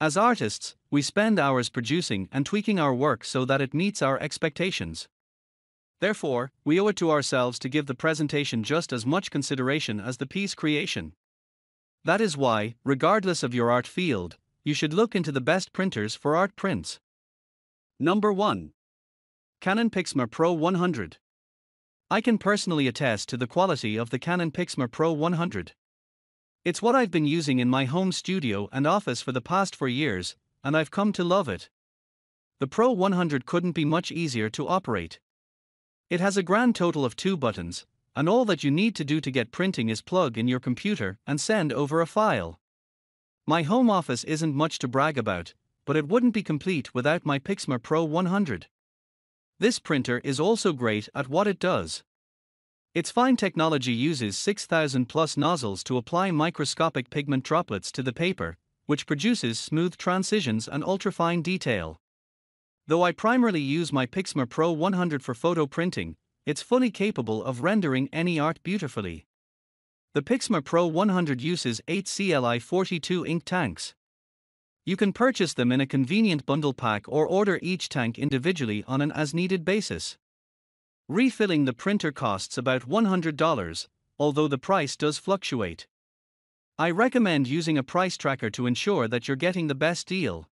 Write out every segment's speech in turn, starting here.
As artists, we spend hours producing and tweaking our work so that it meets our expectations. Therefore, we owe it to ourselves to give the presentation just as much consideration as the piece creation. That is why, regardless of your art field, you should look into the best printers for art prints. Number 1. Canon PIXMA PRO-100. I can personally attest to the quality of the Canon PIXMA PRO-100. It's what I've been using in my home studio and office for the past 4 years, and I've come to love it. The Pro-100 couldn't be much easier to operate. It has a grand total of 2 buttons, and all that you need to do to get printing is plug in your computer and send over a file. My home office isn't much to brag about, but it wouldn't be complete without my PIXMA Pro-100. This printer is also great at what it does. Its fine technology uses 6,000+ nozzles to apply microscopic pigment droplets to the paper, which produces smooth transitions and ultrafine detail. Though I primarily use my PIXMA Pro-100 for photo printing, it's fully capable of rendering any art beautifully. The PIXMA Pro-100 uses 8 CLI-42 ink tanks. You can purchase them in a convenient bundle pack or order each tank individually on an as-needed basis. Refilling the printer costs about $100, although the price does fluctuate. I recommend using a price tracker to ensure that you're getting the best deal.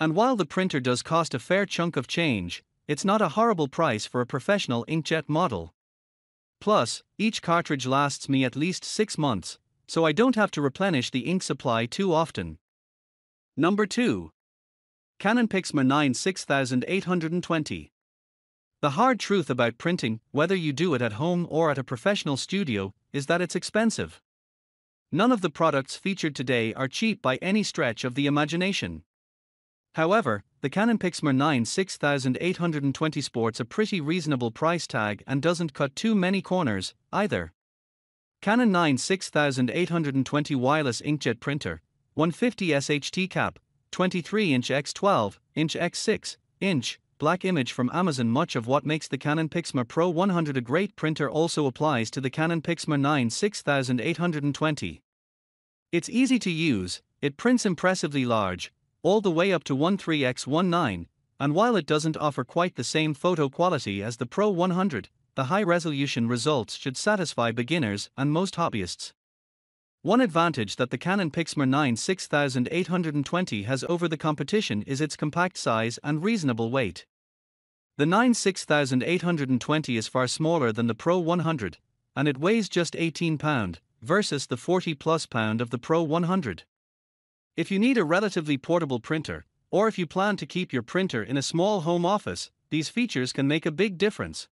And while the printer does cost a fair chunk of change, it's not a horrible price for a professional inkjet model. Plus, each cartridge lasts me at least 6 months, so I don't have to replenish the ink supply too often. Number 2. Canon PIXMA iX6820. The hard truth about printing, whether you do it at home or at a professional studio, is that it's expensive. None of the products featured today are cheap by any stretch of the imagination. However, the Canon PIXMA iX6820 sports a pretty reasonable price tag and doesn't cut too many corners, either. Canon iX6820 Wireless Inkjet Printer, 150 SHT cap, 23-inch x 12-inch x 6-inch, black image from Amazon. Much of what makes the Canon PIXMA Pro-100 a great printer also applies to the Canon PIXMA iX6820. It's easy to use, it prints impressively large, all the way up to 13x19, and while it doesn't offer quite the same photo quality as the Pro-100, the high-resolution results should satisfy beginners and most hobbyists. One advantage that the Canon PIXMA iX6820 has over the competition is its compact size and reasonable weight. The iX6820 is far smaller than the Pro-100, and it weighs just 18 pounds, versus the 40+ pound of the Pro-100. If you need a relatively portable printer, or if you plan to keep your printer in a small home office, these features can make a big difference.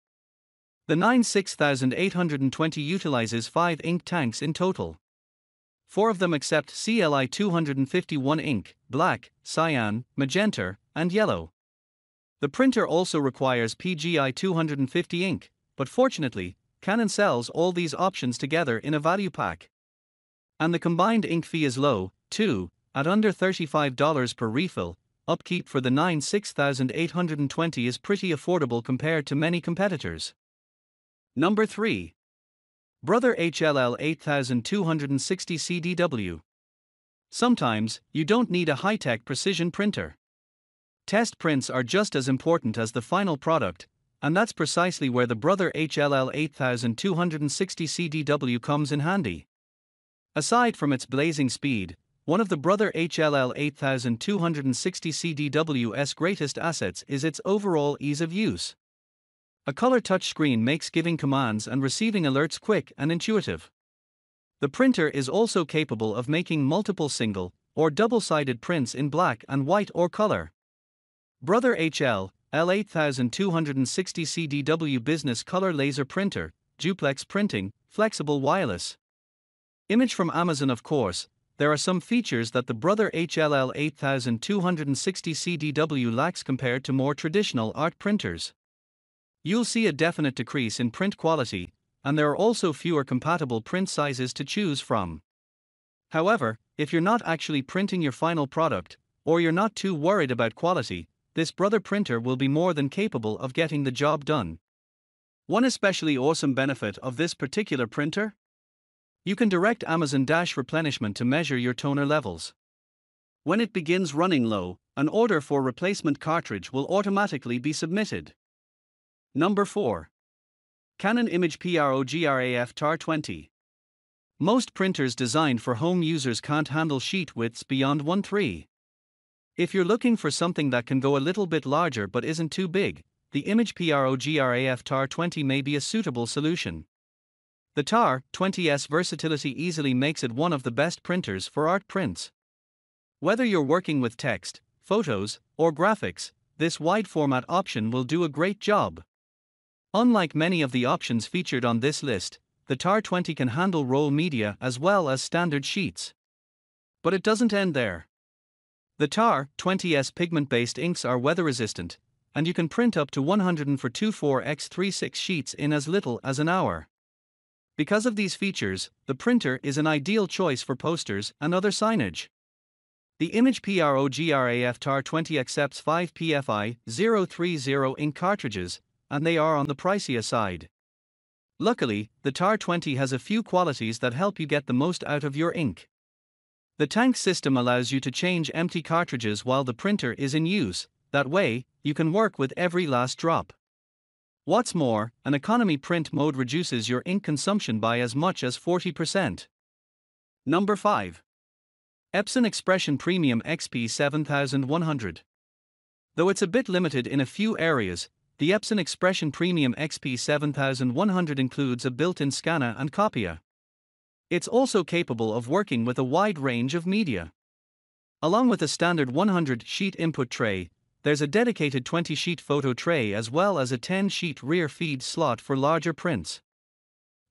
The iX6820 utilizes 5 ink tanks in total. 4 of them accept CLI-251 ink, black, cyan, magenta, and yellow. The printer also requires PGI-250 ink, but fortunately, Canon sells all these options together in a value pack. And the combined ink fee is low, too, at under $35 per refill. Upkeep for the iX6820 is pretty affordable compared to many competitors. Number 3. Brother HL-L8260CDW. Sometimes, you don't need a high-tech precision printer. Test prints are just as important as the final product, and that's precisely where the Brother HL-L8260CDW comes in handy. Aside from its blazing speed, one of the Brother HL-L8260CDW's greatest assets is its overall ease of use. A color touchscreen makes giving commands and receiving alerts quick and intuitive. The printer is also capable of making multiple single or double-sided prints in black and white or color. Brother HL-L8260CDW Business Color Laser Printer, Duplex Printing, Flexible Wireless. Image from Amazon. Of course, there are some features that the Brother HL-L8260CDW lacks compared to more traditional art printers. You'll see a definite decrease in print quality, and there are also fewer compatible print sizes to choose from. However, if you're not actually printing your final product, or you're not too worried about quality, this Brother printer will be more than capable of getting the job done. One especially awesome benefit of this particular printer? You can direct Amazon-replenishment to measure your toner levels. When it begins running low, an order for replacement cartridge will automatically be submitted. Number 4. Canon imagePROGRAF TA-20. Most printers designed for home users can't handle sheet widths beyond 1/3. If you're looking for something that can go a little bit larger but isn't too big, the imagePROGRAF TA-20 may be a suitable solution. The TA-20's versatility easily makes it one of the best printers for art prints. Whether you're working with text, photos, or graphics, this wide format option will do a great job. Unlike many of the options featured on this list, the TA-20 can handle roll media as well as standard sheets. But it doesn't end there. The TA-20's pigment-based inks are weather-resistant, and you can print up to 144x36 sheets in as little as an hour. Because of these features, the printer is an ideal choice for posters and other signage. The imagePROGRAF TA-20 accepts 5 PFI-030 ink cartridges, and they are on the pricier side. Luckily, the TA-20 has a few qualities that help you get the most out of your ink. The tank system allows you to change empty cartridges while the printer is in use. That way, you can work with every last drop. What's more, an economy print mode reduces your ink consumption by as much as 40%. Number 5. Epson Expression Premium XP-7100. Though it's a bit limited in a few areas, the Epson Expression Premium XP-7100 includes a built-in scanner and copier. It's also capable of working with a wide range of media. Along with a standard 100-sheet input tray, there's a dedicated 20-sheet photo tray as well as a 10-sheet rear feed slot for larger prints.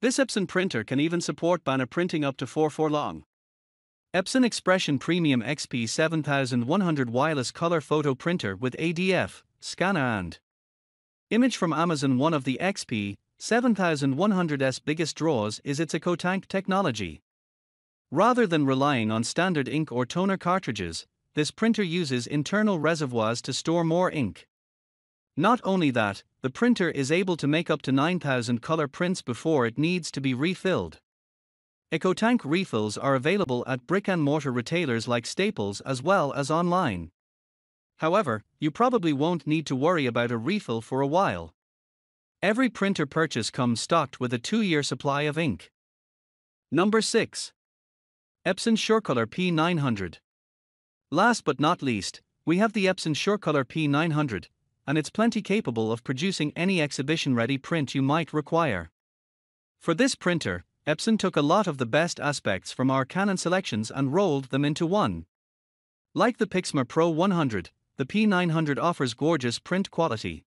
This Epson printer can even support banner printing up to 4x4 long. Epson Expression Premium XP-7100 wireless color photo printer with ADF, scanner and image from Amazon. One of the XP-7100's biggest draws is its EcoTank technology. Rather than relying on standard ink or toner cartridges, this printer uses internal reservoirs to store more ink. Not only that, the printer is able to make up to 9,000 color prints before it needs to be refilled. EcoTank refills are available at brick-and-mortar retailers like Staples as well as online. However, you probably won't need to worry about a refill for a while. Every printer purchase comes stocked with a 2-year supply of ink. Number 6. Epson SureColor P900. Last but not least, we have the Epson SureColor P900, and it's plenty capable of producing any exhibition-ready print you might require. For this printer, Epson took a lot of the best aspects from our Canon selections and rolled them into one. Like the PIXMA PRO-100, the P900 offers gorgeous print quality.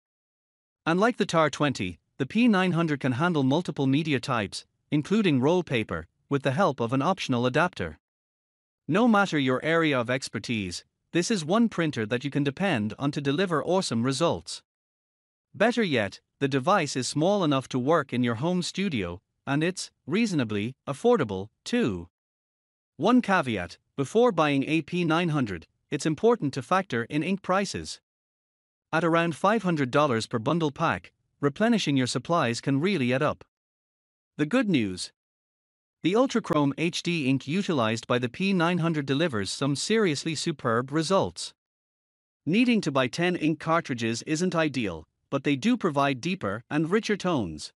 Unlike the TA-20, the P900 can handle multiple media types, including roll paper, with the help of an optional adapter. No matter your area of expertise, this is one printer that you can depend on to deliver awesome results. Better yet, the device is small enough to work in your home studio, and it's reasonably affordable, too. One caveat: before buying a P900, it's important to factor in ink prices. At around $500 per bundle pack, replenishing your supplies can really add up. The good news: the Ultrachrome HD ink utilized by the P900 delivers some seriously superb results. Needing to buy 10 ink cartridges isn't ideal, but they do provide deeper and richer tones.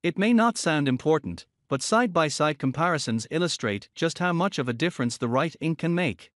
It may not sound important, but side-by-side comparisons illustrate just how much of a difference the right ink can make.